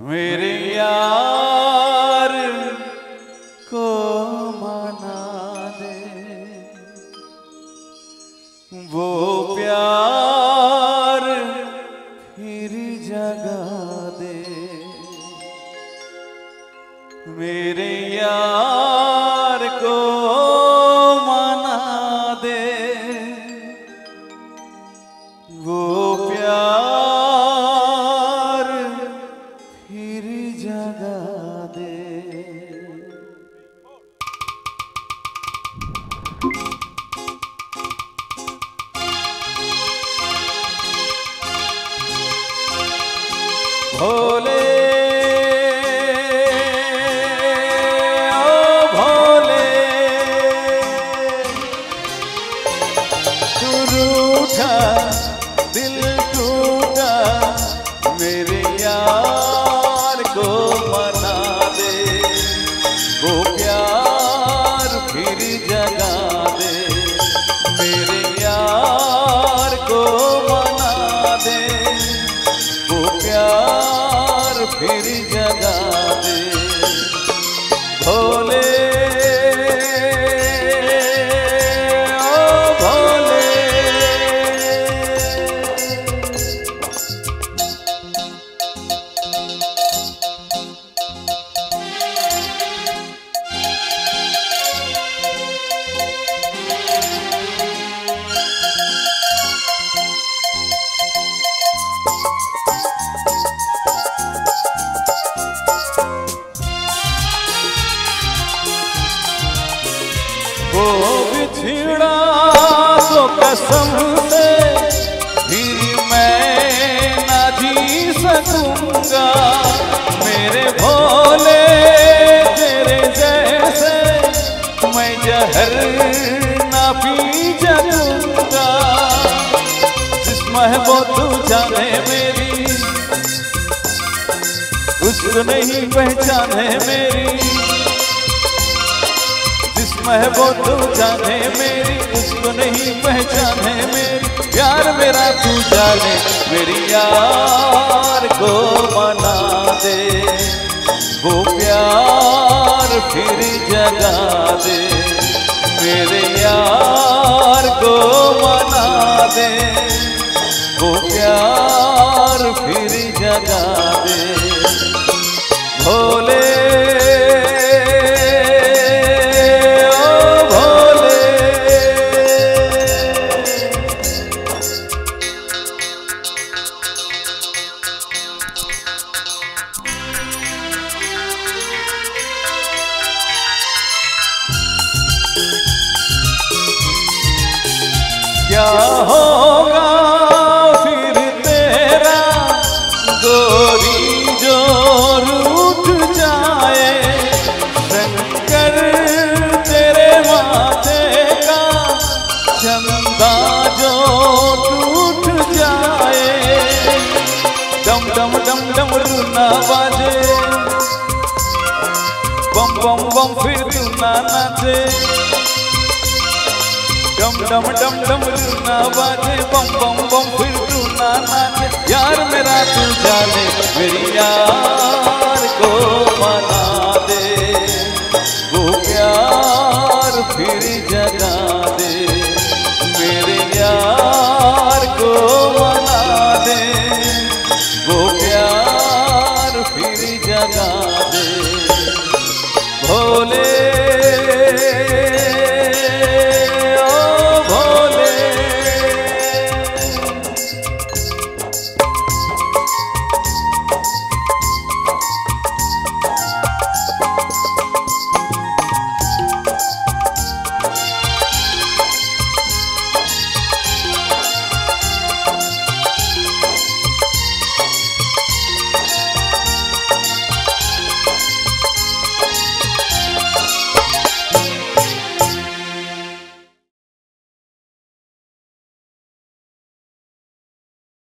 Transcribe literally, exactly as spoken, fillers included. मेरे यार को मना दे, वो प्यार फिर जगा दे। मेरे यार को मना दे, वो प्यार फिर जगा दे। भोले ओ भोले तू रूठा दिल टूटा, मेरे यार को मना दे, वो प्यार फिर जगा दे। मेरे यार को मना दे, वो प्यार फिर जगा दे। भोले वो बिछड़ा तो कसम से फिर मैं ना जी सकूंगा। मेरे भोले तेरे जैसे मैं जहर ना पी जाऊंगा। जिस्म है वो तू जाने मेरी, उसको नहीं पहचाने मेरी। मैं वो तू जाने मेरी, उसको नहीं पहचाने मेरी। प्यार मेरा तू जाने, मेरे यार को मना दे, वो प्यार फिर जगा दे। मेरे यार को मना दे, वो प्यार फिर जगा दे। भोले क्या होगा फिर तेरा गोरी जो रूठ जाए। शंकर तेरे माथे का चंदा जो टूट जाए। डम डम डम डम रूना बाजे, बम बम बम फिर रूना नाचे। डम डम डम डम रूना बाजे, बम बम बम फिर रूना नाचे। यार मेरा तू जाने, मेरे यार को मना दे, वो प्यार फिर जगा दे। मेरे यार को मना दे, वो